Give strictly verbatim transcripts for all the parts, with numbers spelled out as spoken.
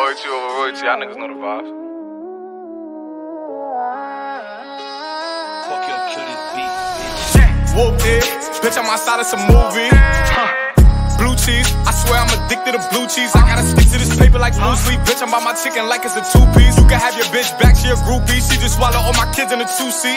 Loyalty over royalty, y'all niggas know the vibes. Fuck your cutie beat, bitch. Whoopty, bitch, I'm outside of some movie. Huh. Blue cheese, I swear I'm addicted to blue cheese. I gotta stick to this paper like blue sleep. Bitch, I'm by my chicken like it's a two-piece. You can have your bitch back, she a groupie. She just swallowed all my kids in a two-seat.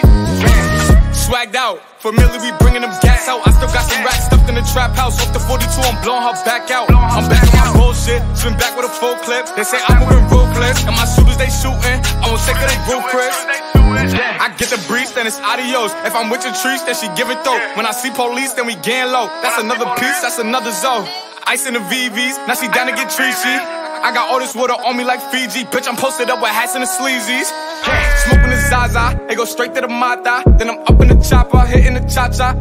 Swagged out, familiar, we bringing them gas out. I still got some racks stuffed in the trap house. Off the forty-two, I'm blowing her back out. I'm back on my bullshit, swim back with a full clip. They say I'm moving ruthless, and my shooters they shooting. I'm on sick of they roof Chris. I get the breeze, then it's adios. If I'm with your trees, then she give it though. When I see police, then we gang low. That's another piece, that's another zone. Ice in the V V's, now she down to get treachy. I got all this water on me like Fiji. Bitch, I'm posted up with hats and the sleazies. Smoking the Zaza, it go straight to the māthā. Then I'm up in the chopper, hitting the cha-cha.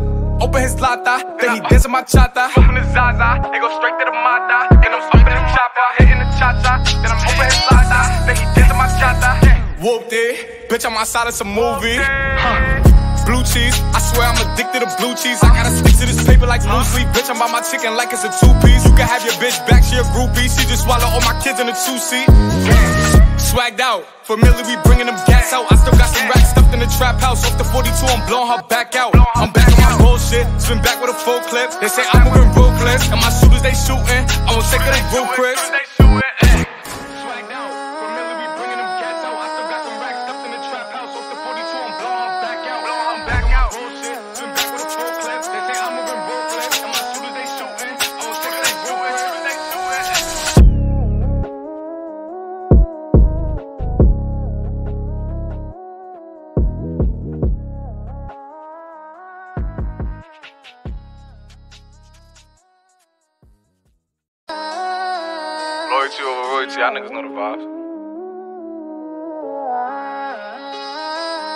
Open his lata, then he dancing my bachata. Smoking the Zaza, it go straight to the māthā. Then I'm up in the chopper, hitting the cha-cha. Then I'm open his lata, then he dancing my bachata. Whoopty, bitch, I'm outside of some movie. Huh. Blue cheese, I swear I'm addicted to blue cheese. I gotta stick to this paper like blue sleep. Bitch, I'm by my chicken like it's a two-piece. You can have your bitch back, she a groupie. She just swallowed all my kids in a two-seat. Swagged out, familiar, we bringing them gas out. I still got some racks stuffed in the trap house. Off the forty-two, I'm blowing her back out. I'm back on my bullshit, swim back with a full clip. They say I'm moving ruthless, and my shooters they shooting. I'm on sick of they roof Chris. Loyalty over royalty, y'all niggas know the vibes.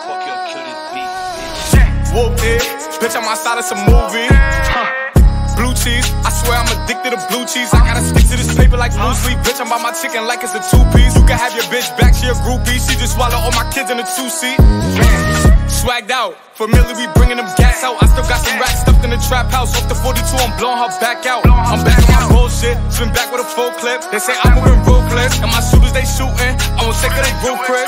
Fuck your cutie beat, bitch. Whoopty, bitch, I'm outside of some movie. Huh. Blue cheese, I swear I'm addicted to blue cheese. I gotta stick to this paper like blue sleep. Bitch, I'm by my chicken like it's a two-piece. You can have your bitch back, she a groupie. She just swallowed all my kids in a two-seat. Swagged out, familiar, we bringing them gas out. I still got some racks stuffed in the trap house. Off the forty-two, I'm blowing her back out. I'm back on my bullshit, swim back with a full clip. They say I'm moving ruthless, and my shooters they shooting. I'm on sick of they roof Chris.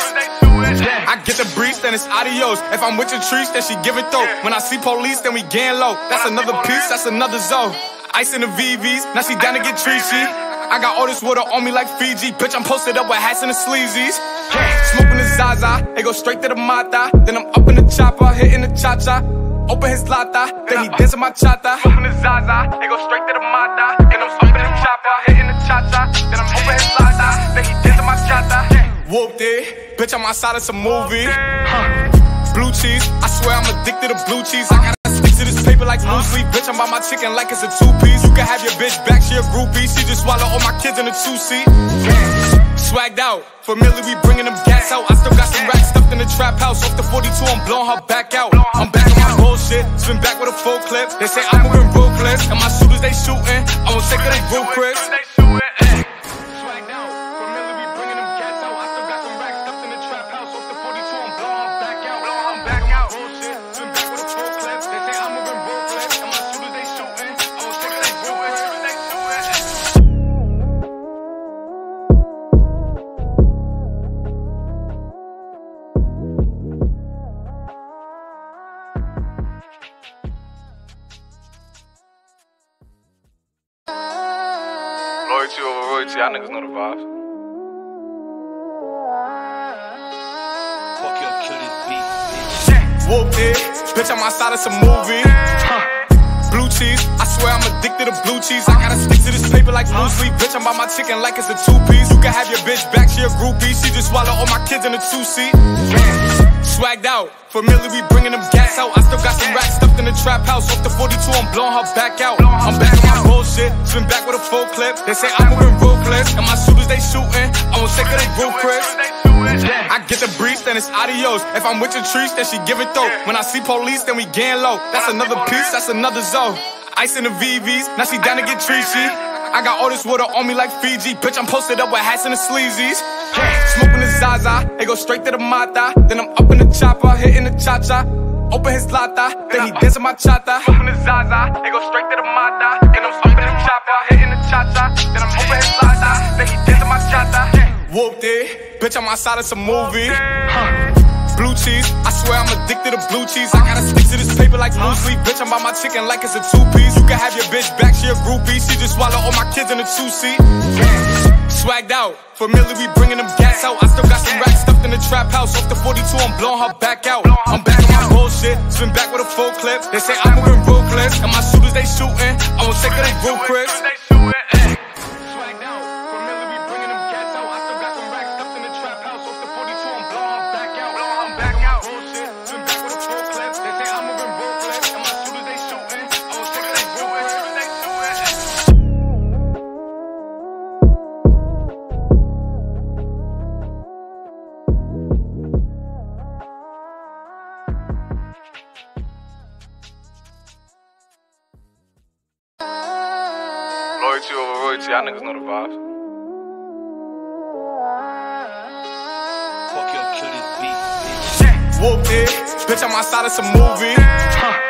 I get the breeze, then it's adios. If I'm with your trees, then she give it though. When I see police, then we gang low. That's another piece, that's another zone. Ice in the V V's, now she down to get treachy. I got all this water on me like Fiji. Bitch, I'm posted up with hats and the sleazies. Smoking the Zaza, it go straight to the māthā. Then I'm up in the chopper, hitting the cha-cha. Open his lata, then he dancing my bachata. Smoking the Zaza, it go straight to the māthā. Then I'm up in the chopper, hitting the cha-cha. Then I'm open his lata, then he dancing my bachata. Whoopty, bitch, I'm outside of some movie. Huh. Blue cheese, I swear I'm addicted to blue cheese. I gotta stick to this paper like blue sleep. Bitch, I'm by my chicken like it's a two-piece. You can have your bitch back, she a groupie. She just swallowed all my kids in a two-seat. Swagged out, familiar, we bringing them gas out. I still got some racks stuffed in the trap house. Off the forty-two, I'm blowing her back out. I'm back on my bullshit, swim back with a full clip. They say I'm moving ruthless, and my shooters they shooting. I'm on sick of they roof Chris. Loyalty over royalty, y'all niggas know the vibes. Fuck your cutie beat, bitch. Whoopty, bitch, I'm outside of some movie. Huh. Blue cheese, I swear I'm addicted to blue cheese. I gotta stick to this paper like blue sleep. Bitch, I'm by my chicken like it's a two-piece. You can have your bitch back, she a groupie. She just swallowed all my kids in a two-seat. Swagged out, familiar, we bringing them gas out. I still got some racks stuffed in the trap house. Off the forty-two, I'm blowing her back out. I'm back on my bullshit, swim back with a full clip. They say I'm moving ruthless, and my shooters they shooting. I'm on sick of they roof Chris. I get the breeze, then it's adios. If I'm with your trees, then she give it though. When I see police, then we gang low. That's another piece, that's another zone. Ice in the V V's, now she down to get treachy. I got all this water on me like Fiji. Bitch, I'm posted up with hats and the sleazies. Smoking the Zaza, it go straight to the māthā. Then I'm up in the chopper, hitting the cha-cha. Open his lata, then he dancing my bachata. Smoking the Zaza, it go straight to the māthā. Then I'm up in the chopper, hitting the cha-cha. Then I'm open his lata, then he dancing my bachata. Whoopty, bitch, I'm outside of some movie. Huh. Blue cheese, I swear I'm addicted to blue cheese. I gotta stick to this paper like blue sleep. Bitch, I'm by my chicken like it's a two-piece. You can have your bitch back, she a groupie. She just swallow all my kids in a two-seat. Swagged out, familiar, we bringing them gas out. I still got some racks stuffed in the trap house. Off the forty-two, I'm blowing her back out. I'm back on my bullshit, swim back with a full clip. They say I'm moving ruthless, and my shooters, they shooting. I won't take it in roof crips. Loyalty over royalty, y'all niggas know the vibes. Fuck your kill this beat, bitch. Yeah. Whoopty, bitch, I'm outside of some movie. Huh.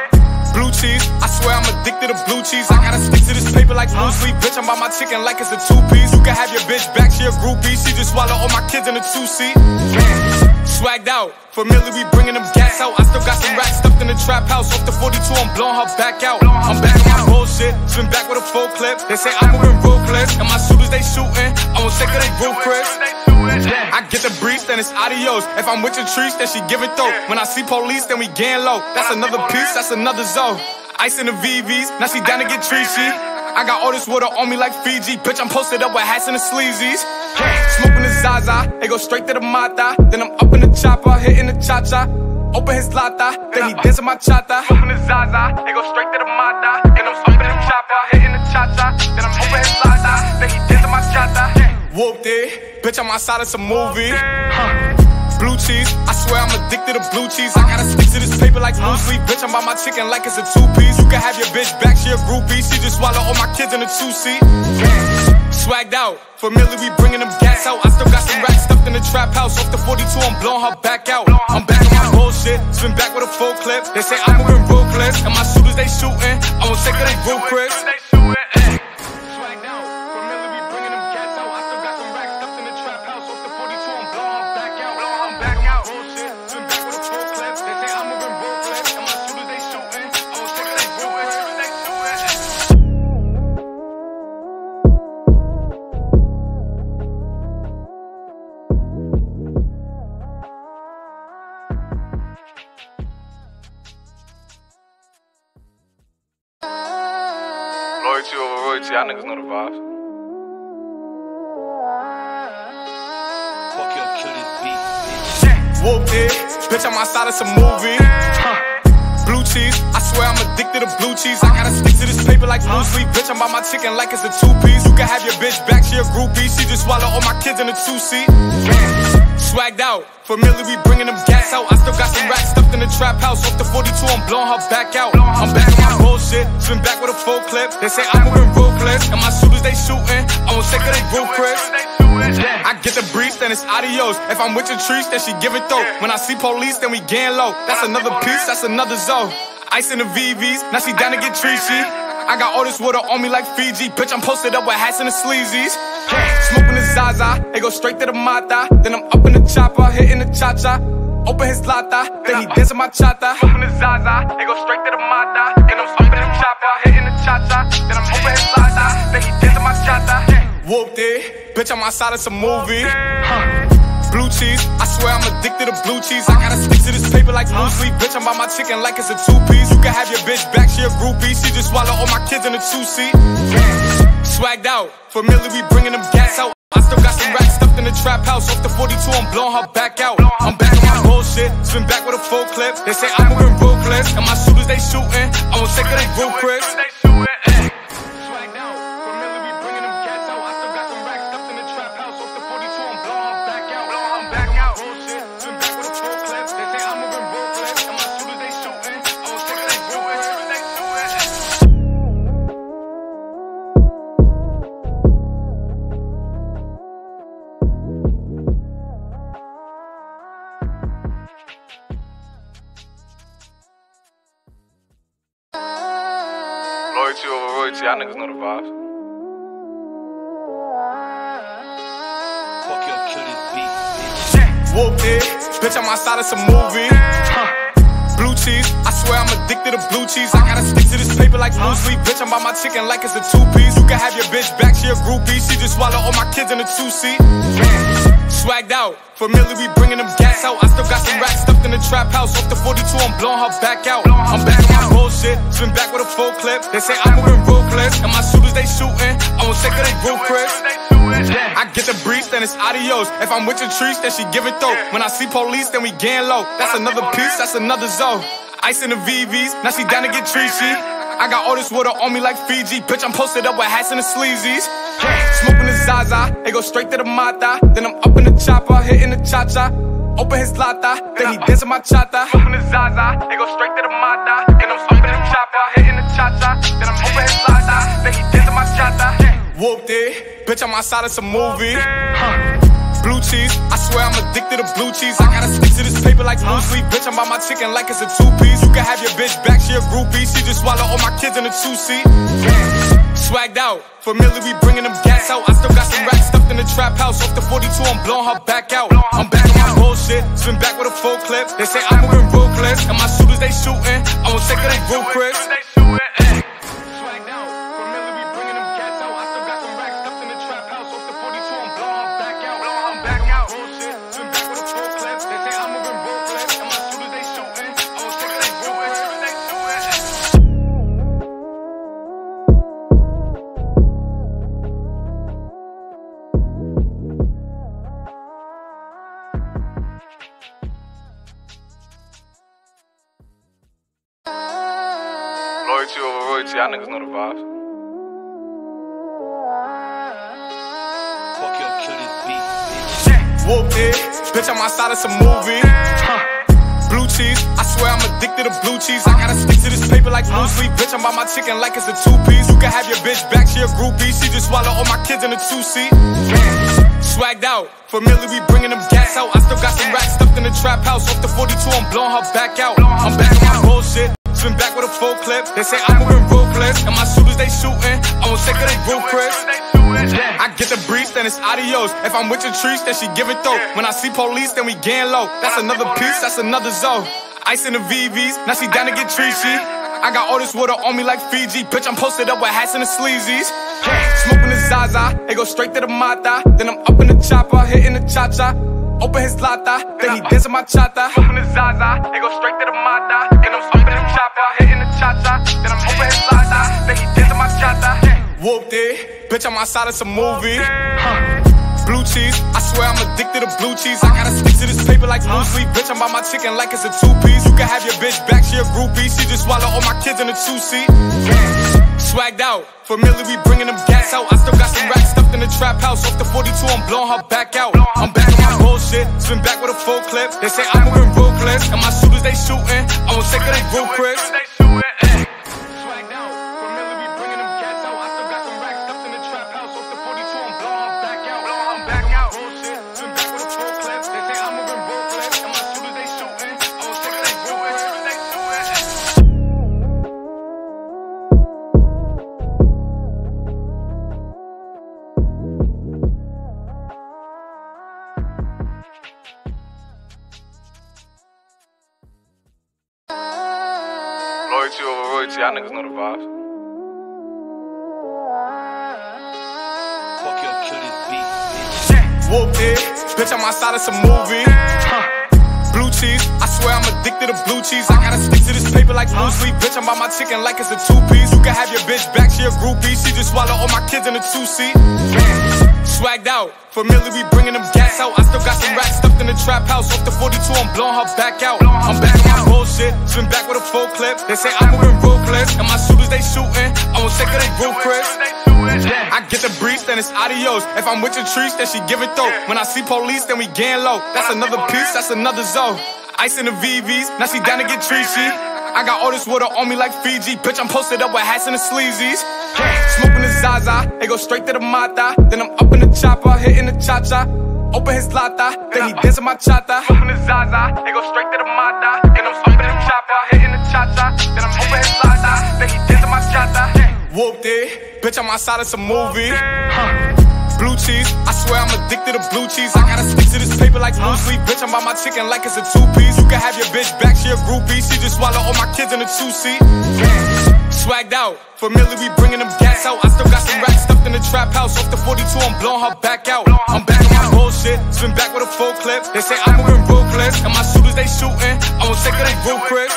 Blue cheese, I swear I'm addicted to blue cheese. I gotta stick to this paper like blue sleep. Bitch, I'm by my chicken like it's a two-piece. You can have your bitch back, she a groupie. She just swallow all my kids in a two-seat. Yeah. Swagged out, familiar, we bringing them gas out. I still got some racks stuffed in the trap house. Off the forty-two, I'm blowing her back out. I'm back on my bullshit, swim back with a full clip. They say I'm moving ruthless, and my shooters, they shooting. I won't take her, they roof crips. I get the breeze, then it's adios. If I'm with your trees, then she give it though. When I see police, then we gang low. That's another piece, that's another zone. Ice in the V V's, now she down to get treachy. I got all this water on me like Fiji. Bitch, I'm posted up with hats and the sleazies. Smoking the Zaza, it go straight to the māthā. Then I'm up in the chopper, hitting the cha-cha. Open his lata, then he dancing my cha-cha. Smoking the Zaza, it go straight to the māthā. Then I'm up in the chopper, hitting the cha-cha. Then I'm open his lata, then he dancing my cha-cha. Whoopty, bitch, I'm outside of some movie. Huh. Blue cheese, I swear I'm addicted to blue cheese. I gotta stick to this paper like blue sleep. Bitch, I'm by my chicken like it's a two-piece. You can have your bitch back, she a groupie. She just swallow all my kids in a two-seat. Swagged out, familiar, we bringing them gas out. I still got some racks stuffed in the trap house. Off the forty-two, I'm blowing her back out. I'm back on my bullshit, swim back with a full clip. They say I'm moving ruthless, and my shooters, they shooting. I won't take her, they roof crips. Loyalty over royalty, y'all niggas know the vibes. Fuck your kill this beat, bitch. Yeah. Whoopty, bitch, I'm outside of some movie. Huh. Blue cheese, I swear I'm addicted to blue cheese. I gotta stick to this paper like blue sleep. Bitch, I'm by my chicken like it's a two-piece. You can have your bitch back, she a groupie. She just swallow all my kids in a two-seat. Yeah. Swagged out, familiar, we bringing them gas out. I still got some racks stuffed in the trap house. Off the forty-two, I'm blowing her back out. I'm back on my bullshit, swim back with a full clip. They say I'm moving ruthless, and my shooters, they shooting. I won't take her, they roof crips. I get the breeze, then it's adios. If I'm with your trees, then she give it though. When I see police, then we gang low. That's another piece, that's another zone. Ice in the V V's, now she down to get treachy. I got all this water on me like Fiji. Bitch, I'm posted up with hats and the sleazies. Smoking the Zaza, it go straight to the māthā. Then I'm up in the chopper, hitting the cha-cha. Open his lata, then he dancing my cha-cha. Smoking the Zaza, it go straight to the māthā. Then I'm up in the chopper, hitting the cha-cha. Then I'm open his lata, then he dancing my cha-cha. Whoopty, bitch, I'm outside of some movie. Huh. Blue cheese, I swear I'm addicted to blue cheese. I gotta stick to this paper like blue sleep. Bitch, I'm by my chicken like it's a two-piece. You can have your bitch back, she a groupie. She just swallow all my kids in a two-seat. Swagged out, familiar, we bringing them gas out. I still got some racks stuffed in the trap house. Off the forty-two, I'm blowing her back out. I'm back on my bullshit, swim back with a full clip. They say I'm moving ruthless, and my shooters, they shooting. I won't take her, they roof crips. Loyalty over royalty, y'all niggas know the vibes. Fuck your kill whooped it. Bitch, I'm outside of some movie. Huh. Blue cheese, I swear I'm addicted to blue cheese. I gotta stick to this paper like blue sleep. Bitch, I'm by my chicken like it's a two-piece. You can have your bitch back, she a groupie. She just swallowed all my kids in a two-seat. Swagged out, familiar, we bringing them gas out. I still got some racks stuffed in the trap house. Off the forty-two, I'm blowing her back out. I'm back on my bullshit, swim back with a full clip. They say I'm moving ruthless, and my shooters, they shooting. I won't take her, they roof, Chris. I get the breeze, then it's adios. If I'm with your trees, then she give it though. When I see police, then we gang low. That's another piece, that's another zone. Ice in the V V's, now she down to get treachy. I got all this water on me like Fiji. Bitch, I'm posted up with hats and the sleazies. Smoking the Zaza, it go straight to the māthā. Then I'm up in the chopper, hitting the cha-cha. Open his lata, then he dancing my cha-cha. Smoking the Zaza, it go straight to the māthā. Then I'm up in the chopper, hitting the cha-cha. Then I'm open his lata, then he dancing my cha-cha. Whooped it, bitch, I'm outside of some movie. Huh. Blue cheese, I swear I'm addicted to blue cheese. I gotta stick to this paper like blue sleep. Bitch, I'm by my chicken like it's a two-piece. You can have your bitch back, she a groupie. She just swallowed all my kids in a two-seat. Swagged out, familiar, we bringing them gas out. I still got some racks stuffed in the trap house. Off the forty-two, I'm blowing her back out. I'm back on my bullshit, swim back with a full clip. They say I'm moving ruthless, and my shooters, they shooting. I won't take her, they roof, Chris. Loyalty over royalty, y'all niggas know the vibes. Fuck your cutie beat, bitch. Whooped it, bitch, I'm outside of some movie. Huh. Blue cheese, I swear I'm addicted to blue cheese. I gotta stick to this paper like blue sleep. Bitch, I'm by my chicken like it's a two-piece. You can have your bitch back, she a groupie. She just swallowed all my kids in a two-seat. Swagged out, familiar, we bringing them gas out. I still got some racks stuffed in the trap house. Off the forty-two, I'm blowing her back out. I'm back on my bullshit. Swim back with a full clip. They say I'm moving ruthless, and my shooters, they shooting. I won't take her, they roof, Chris. I get the breeze, then it's adios. If I'm with your trees, then she give it though. When I see police, then we gang low. That's another piece, that's another zone. Ice in the V V's, now she down to get treachy. I got all this water on me like Fiji. Bitch, I'm posted up with hats and the sleazies. Smoking the Zaza, it go straight to the māthā. Then I'm up in the chopper, hitting the cha-cha. Open his lata, then he dancing my cha-cha. Smoking the Zaza, it go straight to the māthā. Then I'm up in the chopper, hitting the cha-cha. Then I'm open his lata, then he dancing my cha-cha. Whooped it, bitch, I'm outside of some movie. Huh. Blue cheese, I swear I'm addicted to blue cheese. I gotta stick to this paper like blue sleep. Bitch, I'm by my chicken like it's a two-piece. You can have your bitch back, she a groupie. She just swallowed all my kids in a two-seat. Swagged out, familiar, we bringing them gas out. I still got some racks stuffed in the trap house. Off the forty-two, I'm blowing her back out. I'm back on my bullshit, swim back with a full clip. They say I'm moving ruthless, and my shooters, they shooting. I won't take her, they roof, Chris. Swagged out, familiar, we bringing them gas out. I still got some racks stuffed in the trap house. Off the forty-two, I'm blowing her back out. I'm back on my bullshit, swim back with a full clip. They say I'm moving ruthless, and my shooters, they shooting. I won't take her, they roof, Chris. Loyalty over royalty, y'all niggas know the vibes. Fuck your cutie beat, bitch. Whooped it, bitch, I'm outside of some movie. Huh. Blue cheese, I swear I'm addicted to blue cheese. I gotta stick to this paper like blue sleep. Bitch, I'm by my chicken like it's a two-piece. You can have your bitch back, she a groupie. She just swallowed all my kids in a two-seat. Swagged out, familiar, we bringing them gas out. I still got some racks stuffed in the trap house. Off the forty-two, I'm blowing her back out. I'm back on my bullshit, swim back with a full clip. They say I'm moving ruthless, and my shooters, they shooting. I won't take her, they roof, Chris. I get the breeze, then it's adios. If I'm with your trees, then she give it though. When I see police, then we gang low. That's another piece, that's another zone. Ice in the V V's, now she down to get treachy. I got all this water on me like Fiji. Bitch, I'm posted up with hats and the sleazies. Smoking the Zaza, it go straight to the māthā. Then I'm up in the chopper, hitting the cha-cha. Open his lata, then he dancing my cha-cha. Smoking the Zaza, it go straight to the māthā. Then I'm up in the chopper, hitting the cha-cha. Then I'm open his lata, then he dancing my cha-cha. Whooped it, bitch, I'm outside of some movie. Huh. Blue cheese. I swear I'm addicted to blue cheese. I gotta stick to this paper like blue sleep. Bitch, I'm by my chicken like it's a two-piece. You can have your bitch back, she a groupie. She just swallow all my kids in a two-seat. Swagged out, familiar, we bringing them gas out. I still got some racks stuffed in the trap house. Off the forty-two, I'm blowing her back out. I'm back on my bullshit, swim back with a full clip. They say I'm moving ruthless, and my shooters, they shooting. I won't take it, they real quick.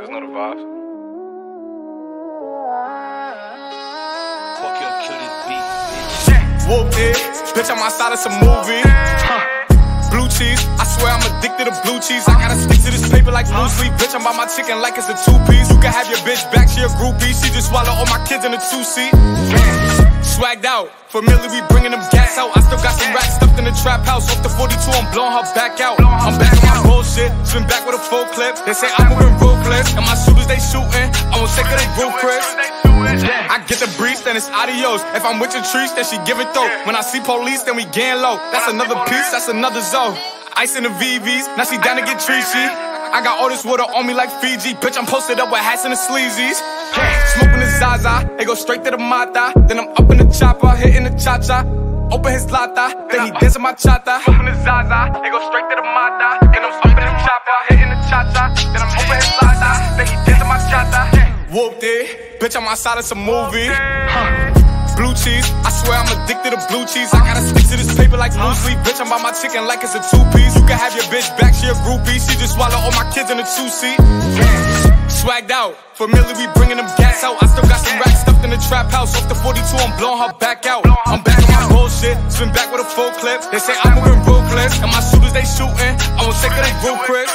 niggas know the vibes. Fuck your cutie beat, bitch. Whooped it, bitch, I'm outside of some movie. Huh. Blue cheese, I swear I'm addicted to blue cheese. I gotta stick to this paper like blue sleep. Bitch, I'm by my chicken like it's a two-piece. You can have your bitch back, she a groupie. She just swallow all my kids in a two-seat. Swagged out, familiar, we bringing them gas out. I still got some racks stuffed in the trap house. Off the forty-two, I'm blowing her back out. I'm back on my bullshit, swim back with a full clip. They say I'm moving ruthless, and my shooters, they shooting. I won't take her to roof, Chris. I get the breeze, then it's adios. If I'm with your trees, then she give it though. When I see police, then we gang low. That's another piece, that's another zone. Ice in the V V's, now she down to get treachy. I got all this water on me like Fiji. Bitch, I'm posted up with hats and the sleazies. Smoking the Zaza, it go straight to the māthā. Then I'm up in the chopper, hitting the cha-cha. Open his lata, then he dancing my cha-cha. Smoking the Zaza, it go straight to the māthā. Then I'm up in the chopper, hitting the cha-cha. Then I'm open his lata, then he dancing my cha-cha. Whooped it, bitch, I'm outside of some movie. Huh. Blue cheese, I swear I'm addicted to blue cheese. I gotta stick to this paper like blue sleep. Bitch, I'm by my chicken like it's a two-piece. You can have your bitch back, she a groupie. She just swallow all my kids in a two-seat. Swagged out, familiar, we bringing them gas out. I still got some racks stuffed in the trap house. Off the forty-two, I'm blowing her back out. I'm back on my bullshit, swim back with a full clip. They say I'm moving ruthless, and my shooters, they shooting. I won't take her, they real Chris.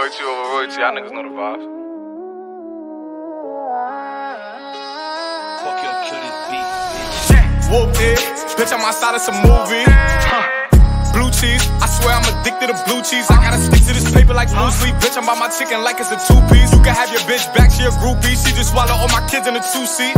Loyalty over royalty, y'all niggas know the vibes. Fuck your cutie beat, bitch. Whooped it, bitch, I'm outside of some movie. Huh. Blue cheese, I swear I'm addicted to blue cheese. I gotta stick to this paper like blue sleep. Bitch, I'm by my chicken like it's a two-piece. You can have your bitch back, she a groupie. She just swallow all my kids in a two-seat.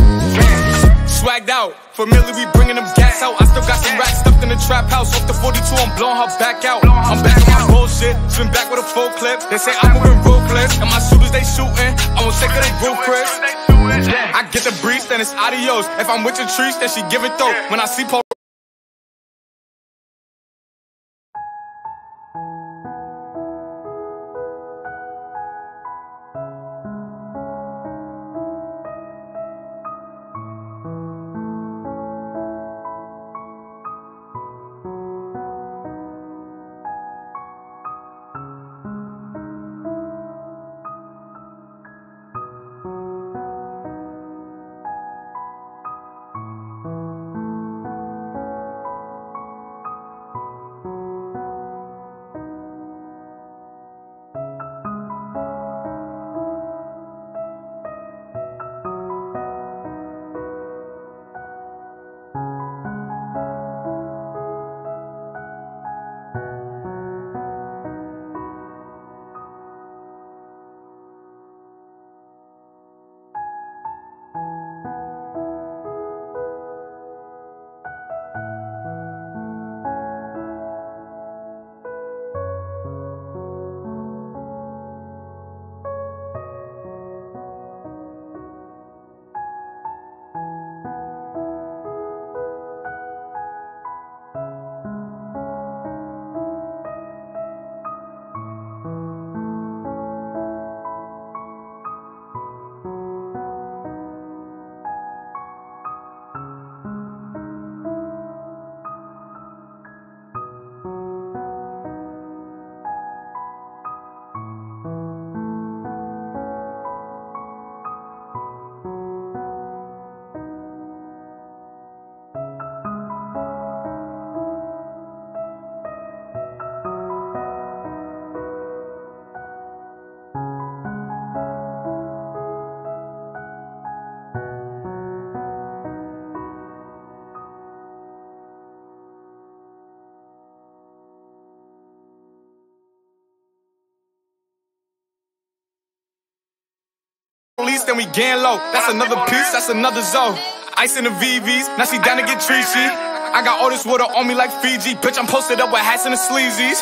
Swagged out, familiar, we bringing them gas out. I still got some racks stuffed in the trap house. Off the forty-two, I'm blowing her back out. I'm back on my bullshit, swim back with a full clip. They say I'm moving ruthless, and my shooters, they shooting. I won't take her, they real Chris. I get the breeze, then it's adios. If I'm with your trees, then she give it though. When I see Paul. Then we gang low. That's another piece, that's another zone. Ice in the V V's, now she down to get treachy. I got all this water on me like Fiji. Bitch, I'm posted up with hats and the sleazies.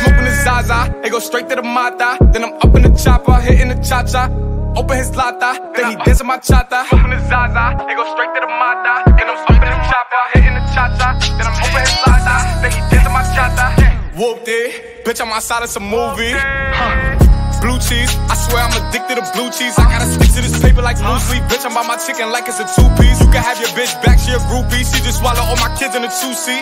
Smoking the Zaza, it go straight to the māthā. Then I'm up in the chopper, hitting the cha-cha. open his lata, then he dancing my cha-cha. Open the Zaza, it go straight to the māthā. And I'm open the chopper, hitting the cha-cha. Then I'm open his lata, then he dancing my cha-cha. Whoopty, bitch, I'm outside of some movie. Huh. Blue cheese, I swear I'm addicted to blue cheese. I gotta stick to this paper like blue sleep. Bitch, I'm by my chicken like it's a two-piece. You can have your bitch back, she a groupie. She just swallow all my kids in a two-seat.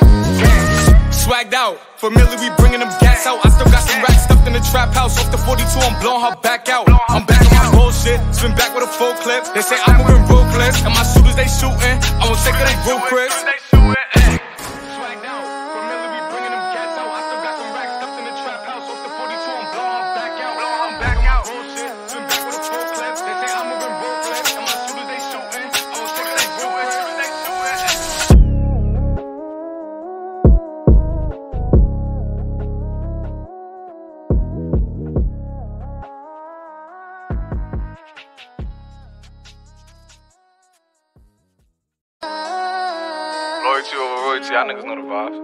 Swagged out, familiar, we bringing them gas out. I still got some racks stuffed in the trap house. Off the forty-two, I'm blowing her back out. I'm back on my bullshit, spin back with a full clip. They say I'm moving ruthless, and my shooters, they shooting. I'm gonna take her, they real crips. Loyalty over royalty, y'all niggas know the vibes.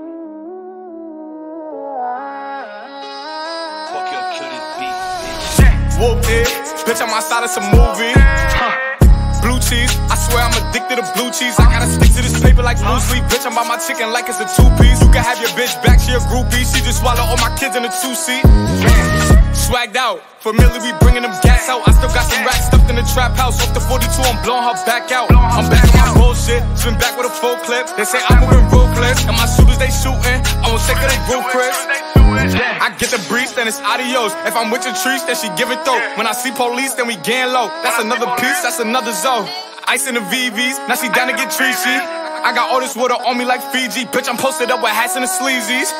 Fuck your killing beat, bitch. Whoopty, bitch, I'm outside of some movie. Huh. Blue cheese, I swear I'm addicted to blue cheese. I gotta stick to this paper like blue sleep. Bitch, I'm by my chicken like it's a two-piece. You can have your bitch back, she a groupie. She just swallow all my kids in a two-seat. Swagged out, familiar, we bringing them gas out. I still got some racks stuffed in the trap house. Off the forty-two, I'm blowing her back out. I'm back on my bullshit, spin back with a full clip. They say I'm moving ruthless, and my shooters, they shooting. I'm gonna take her, they real crips. I get the breeze, then it's adios. If I'm with your trees, then she giving throw. When I see police, then we gang low. That's another piece, that's another zone. Ice in the V V's, now she down to get treachy. I got all this water on me like Fiji. Bitch, I'm posted up with hats and the sleazies.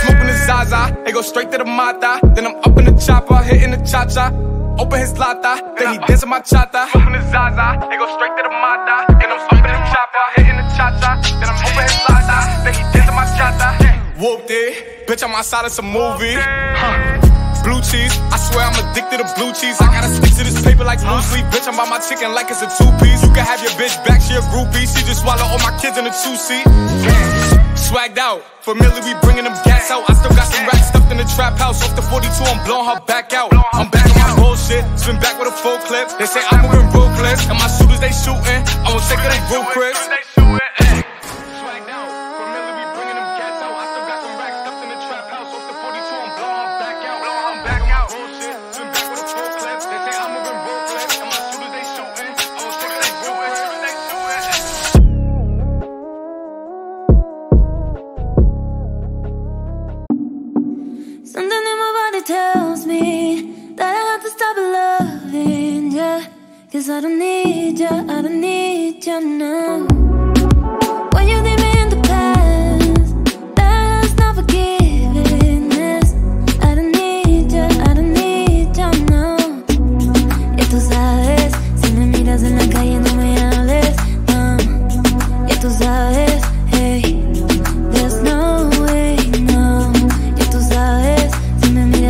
Smoking the Zaza, it go straight to the māthā. Then I'm up in the chopper, hitting the cha-cha. Open his lata, then he dancing my cha-cha. Smoking the Zaza, it go straight to the māthā. Then I'm up in the chopper, hitting the cha-cha. Then I'm open his lata, then he dancing my cha-cha. Whoopty, bitch, I'm outside of some movie. Huh. Blue cheese, I swear I'm addicted to blue cheese. I gotta stick to this paper like blue sleep. Bitch, I'm by my chicken like it's a two-piece. You can have your bitch back, she a groupie. She just swallow all my kids in a two-seat. Swagged out, familiar, we bringing them gas out. I still got some racks stuffed in the trap house. Off the forty-two, I'm blowing her back out. I'm back on my bullshit, spin back with a full clip. They say I'm moving ruthless, and my shooters, they shooting. I'm gonna take her, they real crips. Swagged out, familiar, we bringing them gas out. I still got some racks stuffed in the trap house. Off the forty-two, I'm blowing her back out. I'm back out, bullshit, spin back with a full clip. They say I'm moving ruthless, and my shooters, they shooting. I'm gonna take her, they real crips. Something in my body tells me that I have to stop loving ya, cause I don't need ya, I don't need ya now. When you leave me in the past, that's not forgiveness. I don't need ya, I don't need ya now. Ya tú sabes, si me miras en la calle no me hables, no. Ya tú sabes, hey, there's no way, no. Ya tú sabes.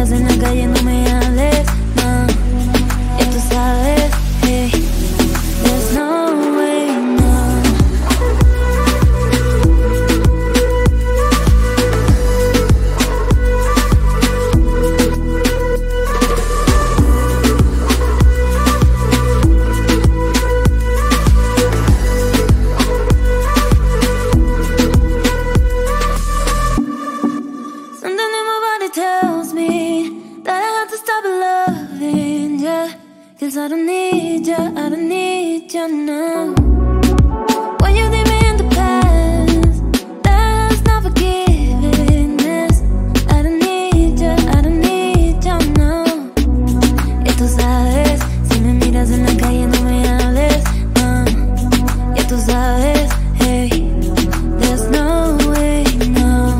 En la calle no me hables, no. Ya tú sabes, hey, there's no way, no. Something in my body tells me stop loving ya, cause I don't need ya, I don't need ya now. When you leave me in the past, that's not forgiveness. I don't need ya, I don't need ya now. Ya tú sabes, si me miras en la calle no me hables, no. Ya tú sabes, hey, there's no way, no.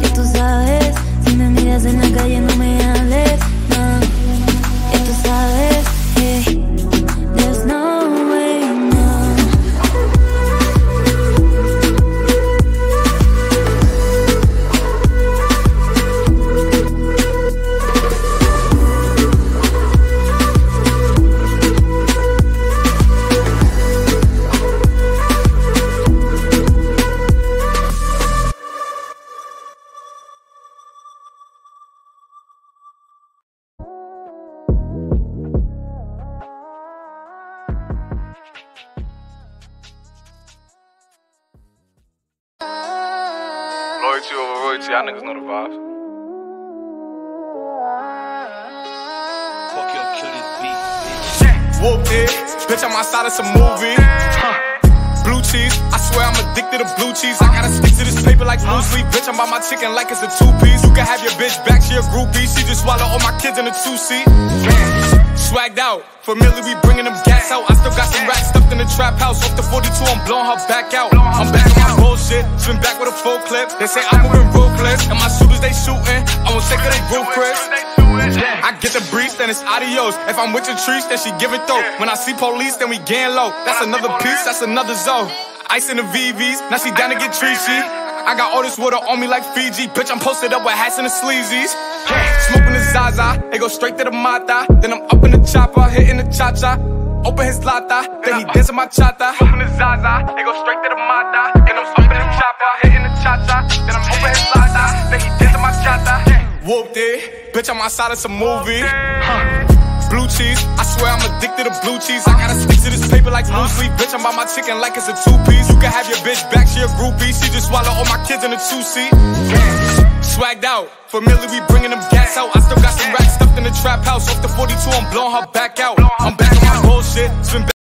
Ya tú sabes, si me miras en la calle no me hables, no. Ya tú sabes, hey, there's no way, no. T, y'all niggas know the vibes. Fuck your cutie beat, bitch. Whoopty, bitch, I'm outside of some movie. Huh. Blue cheese, I swear I'm addicted to blue cheese. I gotta stick to this paper like blue sleep. Bitch, I'm by my chicken like it's a two-piece. You can have your bitch back, she a groupie. She just swallow all my kids in a two-seat. Swagged out, familiar, we bringing them gas out. I still got some racks stuffed in the trap house. Off the forty-two, I'm blowing her back out. I'm back on my bullshit, swim back with a full clip. They say I'm moving ruthless, and my shooters they shooting. I won't take her, they roof Chris. I get the breeze, then it's adios. If I'm with your trees, then she giving throw. When I see police, then we gang low. That's another piece, that's another zone. Ice in the V V's, now she down to get treachy. I got all this water on me like Fiji. Bitch, I'm posted up with hats and the sleazies. Smoking the Zaza, they go straight to the māthā. Then I'm up in the chopper, hitting the cha-cha. Open his lata, then he dancing my bachata. Smoking the Zaza, they go straight to the māthā. Then I'm up in the chopper, hitting the cha-cha. Then I'm open his lata, then he dancing my bachata. Whoopty, bitch, I'm outside of some movie. Huh. Blue cheese, I swear I'm addicted to blue cheese. I gotta stick to this paper like blue sleep. Bitch, I'm by my chicken like it's a two-piece. You can have your bitch back, she a groupie. She just swallow all my kids in a two-seat. Swagged out, familiar, we bringing them gas out. I still got some racks stuffed in the trap house. Off the forty-two, I'm blowing her back out. I'm back on my bullshit, swim back.